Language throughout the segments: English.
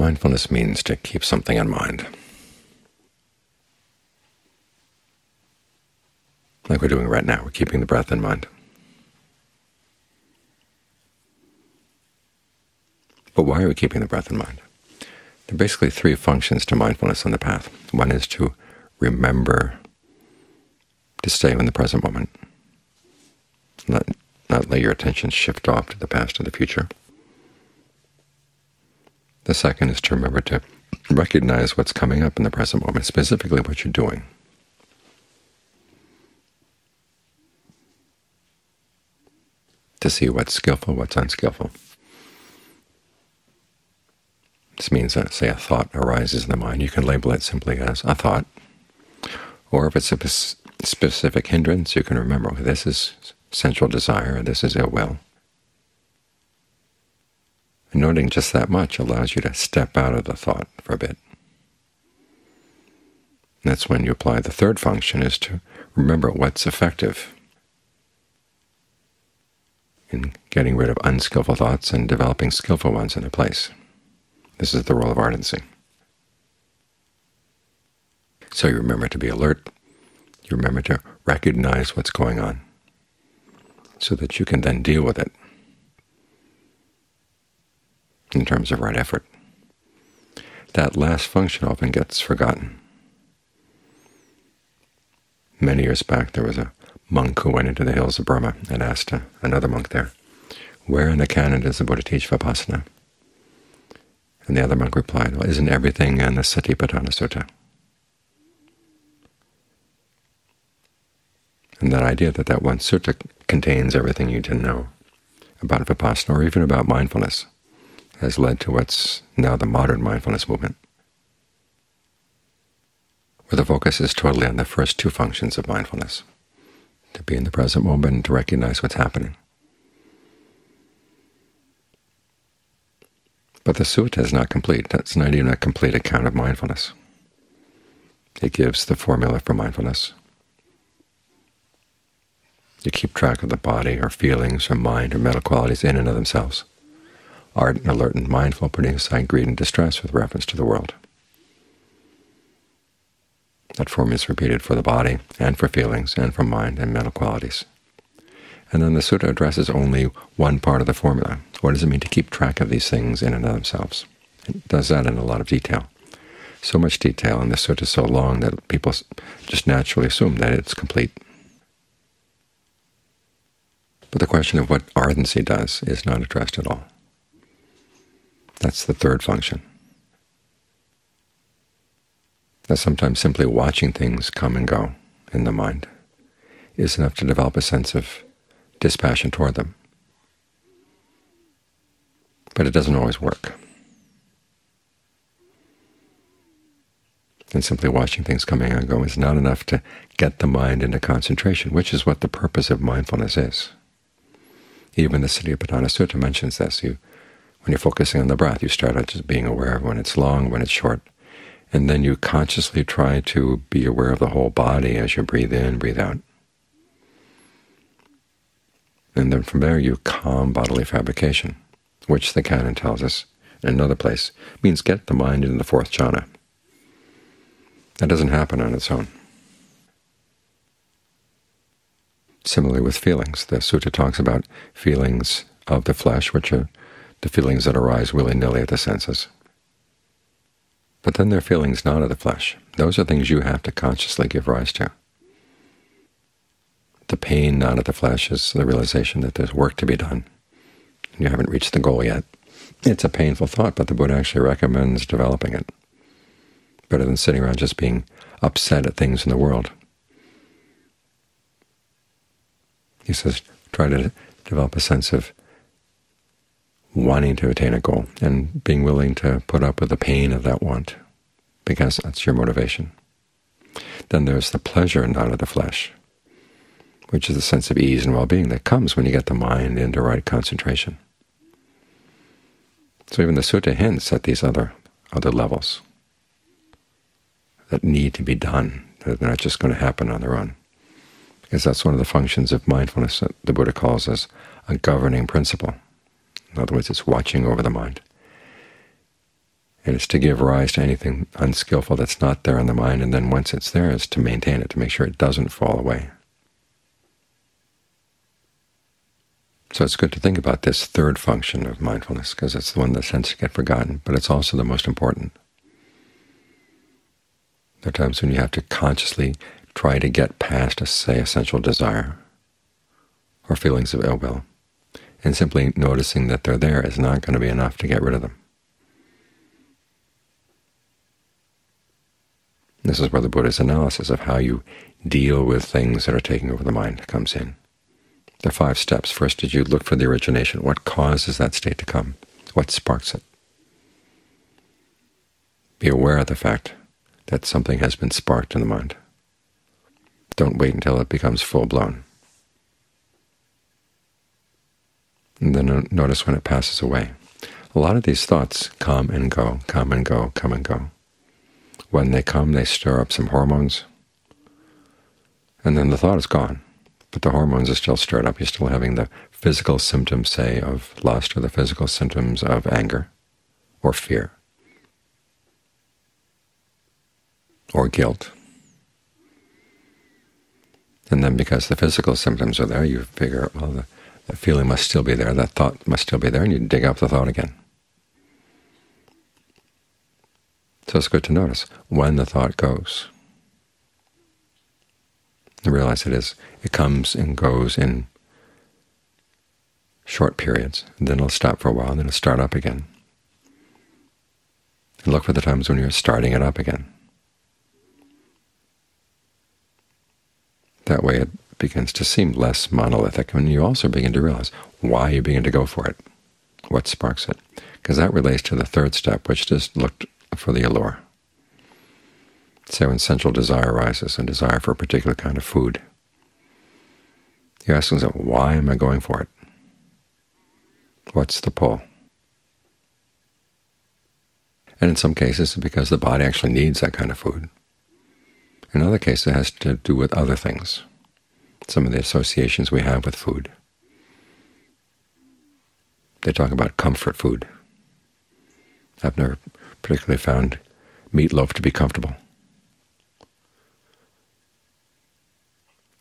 Mindfulness means to keep something in mind, like we're doing right now. We're keeping the breath in mind. But why are we keeping the breath in mind? There are basically three functions to mindfulness on the path. One is to remember to stay in the present moment, not let your attention shift off to the past and the future. The second is to remember to recognize what's coming up in the present moment, specifically what you're doing. To see what's skillful, what's unskillful. This means that, say, a thought arises in the mind. You can label it simply as a thought. Or if it's a specific hindrance, you can remember, okay, this is sensual desire, or this is ill will. And noting just that much allows you to step out of the thought for a bit. And that's when you apply the third function, is to remember what's effective in getting rid of unskillful thoughts and developing skillful ones in their place. This is the role of ardency. So you remember to be alert, you remember to recognize what's going on, so that you can then deal with it in terms of right effort. That last function often gets forgotten. Many years back there was a monk who went into the hills of Burma and asked another monk there, "Where in the canon does the Buddha teach vipassana?" And the other monk replied, "Well, isn't everything in the Satipatthana Sutta?" And that idea that that one sutta contains everything you didn't know about vipassana, or even about mindfulness, has led to what's now the modern mindfulness movement, where the focus is totally on the first two functions of mindfulness: to be in the present moment and to recognize what's happening. But the sutta is not complete. That's not even a complete account of mindfulness. It gives the formula for mindfulness. You keep track of the body or feelings or mind or mental qualities in and of themselves, ardent, alert, and mindful, putting aside greed and distress with reference to the world. That form is repeated for the body and for feelings and for mind and mental qualities. And then the sutta addresses only one part of the formula. What does it mean to keep track of these things in and of themselves? It does that in a lot of detail. So much detail, and the sutta is so long that people just naturally assume that it's complete. But the question of what ardency does is not addressed at all. That's the third function. That's sometimes simply watching things come and go in the mind is enough to develop a sense of dispassion toward them. But it doesn't always work. And simply watching things coming and going is not enough to get the mind into concentration, which is what the purpose of mindfulness is. Even the Satipatthana Sutta mentions this. When you're focusing on the breath, you start out just being aware of when it's long, when it's short, and then you consciously try to be aware of the whole body as you breathe in, breathe out. And then from there you calm bodily fabrication, which the Canon tells us in another place means get the mind into the fourth jhana. That doesn't happen on its own. Similarly with feelings. The sutta talks about feelings of the flesh, which are the feelings that arise willy-nilly at the senses. But then there are feelings not of the flesh. Those are things you have to consciously give rise to. The pain not of the flesh is the realization that there's work to be done, and you haven't reached the goal yet. It's a painful thought, but the Buddha actually recommends developing it, better than sitting around just being upset at things in the world. He says try to develop a sense of wanting to attain a goal and being willing to put up with the pain of that want, because that's your motivation. Then there's the pleasure not of the flesh, which is the sense of ease and well-being that comes when you get the mind into right concentration. So even the sutta hints at these other levels that need to be done. They're not just going to happen on their own, because that's one of the functions of mindfulness that the Buddha calls as a governing principle. In other words, it's watching over the mind. and it's to give rise to anything unskillful that's not there in the mind, and then once it's there, it's to maintain it, to make sure it doesn't fall away. So it's good to think about this third function of mindfulness, because it's the one that tends to get forgotten, but it's also the most important. There are times when you have to consciously try to get past, say, a sensual desire or feelings of ill will, and simply noticing that they're there is not going to be enough to get rid of them. This is where the Buddha's analysis of how you deal with things that are taking over the mind comes in. There are 5 steps. First is you look for the origination. What causes that state to come? What sparks it? Be aware of the fact that something has been sparked in the mind. Don't wait until it becomes full-blown. And then notice when it passes away. A lot of these thoughts come and go, come and go, come and go. When they come, they stir up some hormones, and then the thought is gone. But the hormones are still stirred up. You're still having the physical symptoms, say, of lust, or the physical symptoms of anger, or fear, or guilt. And then because the physical symptoms are there, you figure, well, that feeling must still be there, that thought must still be there, and you dig up the thought again. So it's good to notice when the thought goes. And realize it comes and goes in short periods, and then it'll stop for a while, and then it'll start up again. And look for the times when you're starting it up again. That way it begins to seem less monolithic, and you also begin to realize why you begin to go for it, what sparks it, because that relates to the third step, which just looked for the allure. Say when sensual desire arises, a desire for a particular kind of food, you ask yourself, why am I going for it? What's the pull? And in some cases, it's because the body actually needs that kind of food. In other cases, it has to do with other things, some of the associations we have with food. They talk about comfort food. I've never particularly found meatloaf to be comfortable.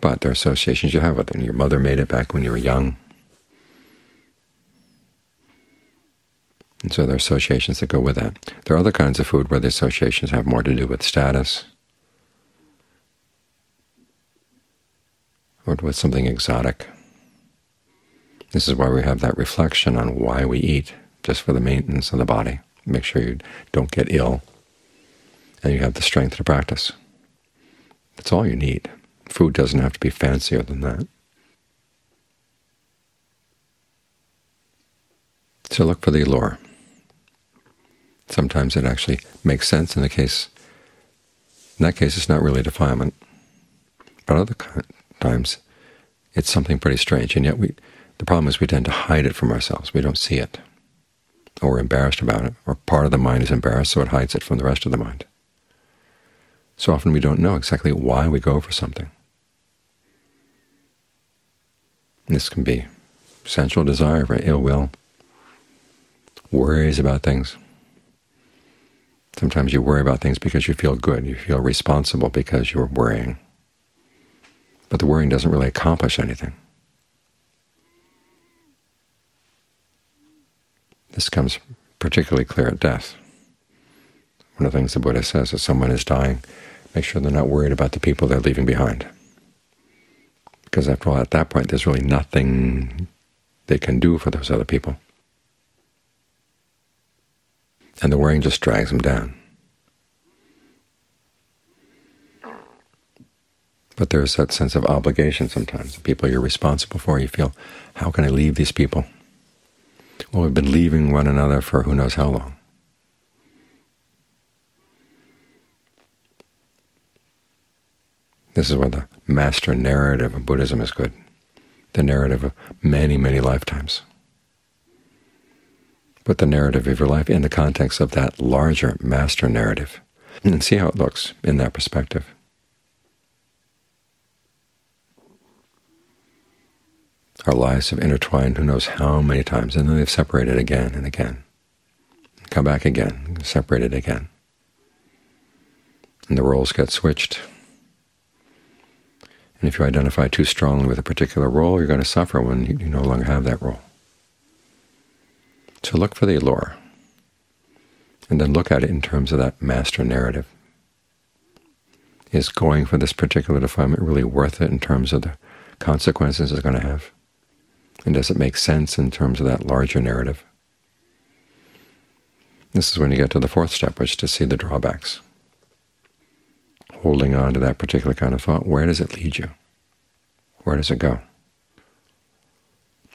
But there are associations you have with it, and your mother made it back when you were young. And so there are associations that go with that. There are other kinds of food where the associations have more to do with status, or with something exotic. This is why we have that reflection on why we eat, just for the maintenance of the body. Make sure you don't get ill, and you have the strength to practice. That's all you need. Food doesn't have to be fancier than that. So look for the allure. Sometimes it actually makes sense. In that case, it's not really defilement. But other times, it's something pretty strange, and yet the problem is we tend to hide it from ourselves. We don't see it, or we're embarrassed about it, or part of the mind is embarrassed, so it hides it from the rest of the mind. So often we don't know exactly why we go for something. This can be sensual desire for ill will, worries about things. Sometimes you worry about things because you feel good, you feel responsible because you're worrying. But the worrying doesn't really accomplish anything. This comes particularly clear at death. One of the things the Buddha says is someone is dying, make sure they're not worried about the people they're leaving behind. Because after all, at that point, there's really nothing they can do for those other people. And the worrying just drags them down. But there's that sense of obligation sometimes. The people you're responsible for, you feel, how can I leave these people? Well, we've been leaving one another for who knows how long. This is where the master narrative of Buddhism is good, the narrative of many, many lifetimes. Put the narrative of your life in the context of that larger master narrative, and see how it looks in that perspective. Our lives have intertwined who knows how many times, and then they've separated again and again. come back again, separated again. And the roles get switched. And if you identify too strongly with a particular role, you're going to suffer when you no longer have that role. So look for the allure, and then look at it in terms of that master narrative. Is going for this particular defilement really worth it in terms of the consequences it's going to have? And does it make sense in terms of that larger narrative? This is when you get to the fourth step, which is to see the drawbacks. Holding on to that particular kind of thought, where does it lead you? Where does it go?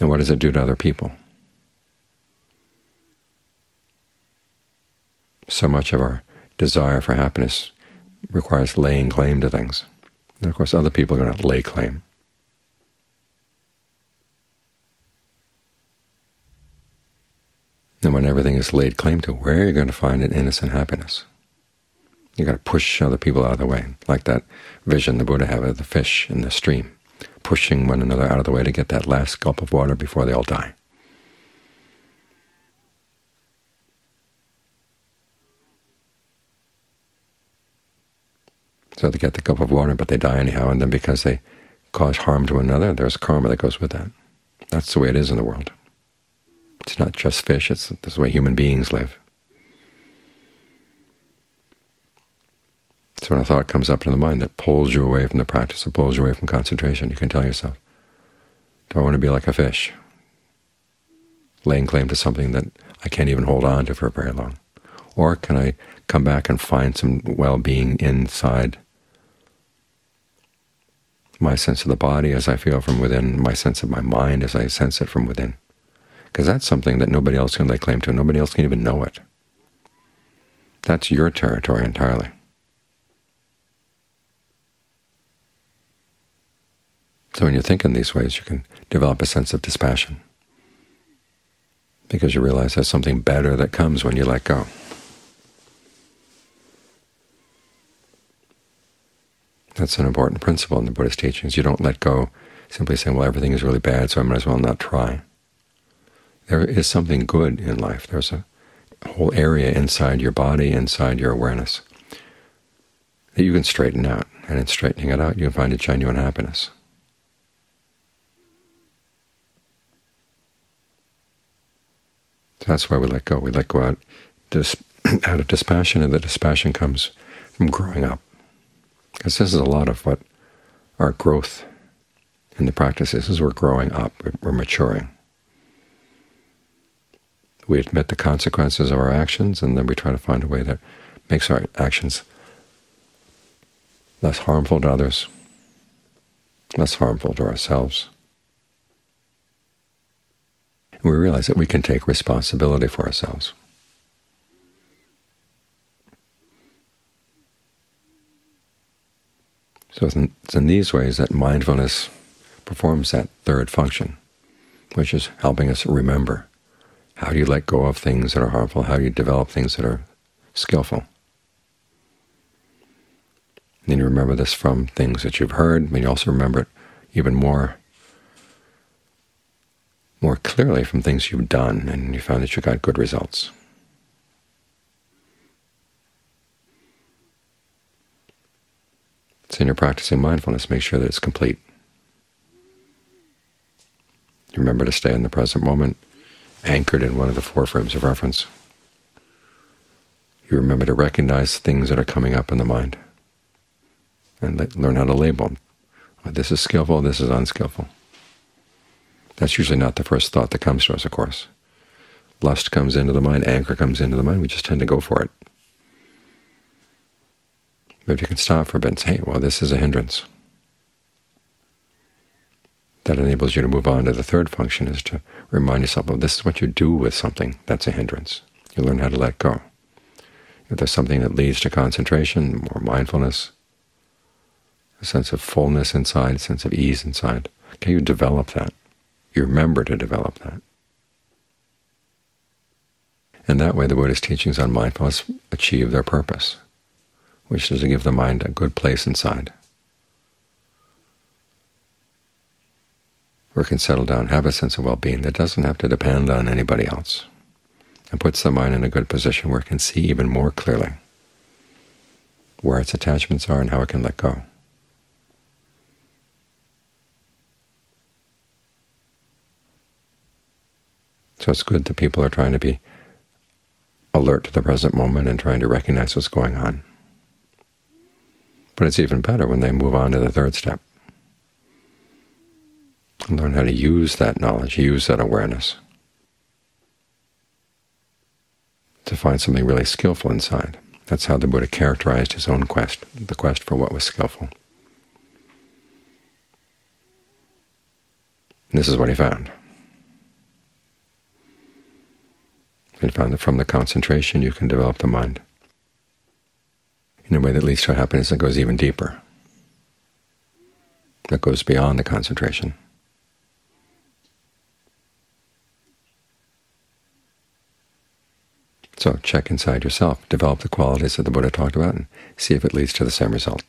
And what does it do to other people? So much of our desire for happiness requires laying claim to things. And of course, other people are going to lay claim. And when everything is laid claim to, where are you going to find an innocent happiness? You've got to push other people out of the way, like that vision the Buddha had of the fish in the stream, pushing one another out of the way to get that last gulp of water before they all die. So they get the gulp of water, but they die anyhow, and then because they cause harm to another, there's karma that goes with that. That's the way it is in the world. It's not just fish, it's the way human beings live. So when a thought comes up in the mind that pulls you away from the practice, that pulls you away from concentration, you can tell yourself, do I want to be like a fish, laying claim to something that I can't even hold on to for very long? Or can I come back and find some well-being inside my sense of the body as I feel from within, my sense of my mind as I sense it from within? Because that's something that nobody else can lay claim to. Nobody else can even know it. That's your territory entirely. So when you think in these ways, you can develop a sense of dispassion, because you realize there's something better that comes when you let go. That's an important principle in the Buddhist teachings. You don't let go simply saying, well, everything is really bad, so I might as well not try. There is something good in life. There's a whole area inside your body, inside your awareness, that you can straighten out. And in straightening it out, you can find a genuine happiness. So that's why we let go. We let go out of dispassion, and the dispassion comes from growing up. Because this is a lot of what our growth in the practice is we're growing up, we're maturing. We admit the consequences of our actions, and then we try to find a way that makes our actions less harmful to others, less harmful to ourselves. And we realize that we can take responsibility for ourselves. So it's in these ways that mindfulness performs that third function, which is helping us remember. How do you let go of things that are harmful? How do you develop things that are skillful? And then you remember this from things that you've heard, but you also remember it even more clearly from things you've done, and you found that you got good results. So when you're practicing mindfulness, make sure that it's complete. You remember to stay in the present moment, anchored in one of the four frames of reference. You remember to recognize things that are coming up in the mind, and learn how to label them. This is skillful, this is unskillful. That's usually not the first thought that comes to us, of course. Lust comes into the mind, anger comes into the mind, we just tend to go for it. But if you can stop for a bit and say, hey, well, this is a hindrance, that enables you to move on to the third function, is to remind yourself, well, this is what you do with something that's a hindrance. You learn how to let go. If there's something that leads to concentration, more mindfulness, a sense of fullness inside, a sense of ease inside, can you develop that? You remember to develop that. And that way the Buddhist teachings on mindfulness achieve their purpose, which is to give the mind a good place inside, where it can settle down, have a sense of well-being that doesn't have to depend on anybody else. and puts the mind in a good position where it can see even more clearly where its attachments are and how it can let go. So it's good that people are trying to be alert to the present moment and trying to recognize what's going on. But it's even better when they move on to the third step and learn how to use that knowledge, use that awareness to find something really skillful inside. That's how the Buddha characterized his own quest, the quest for what was skillful. And this is what he found. He found that from the concentration you can develop the mind in a way that leads to happiness that goes even deeper, that goes beyond the concentration. So check inside yourself, develop the qualities that the Buddha talked about, and see if it leads to the same result.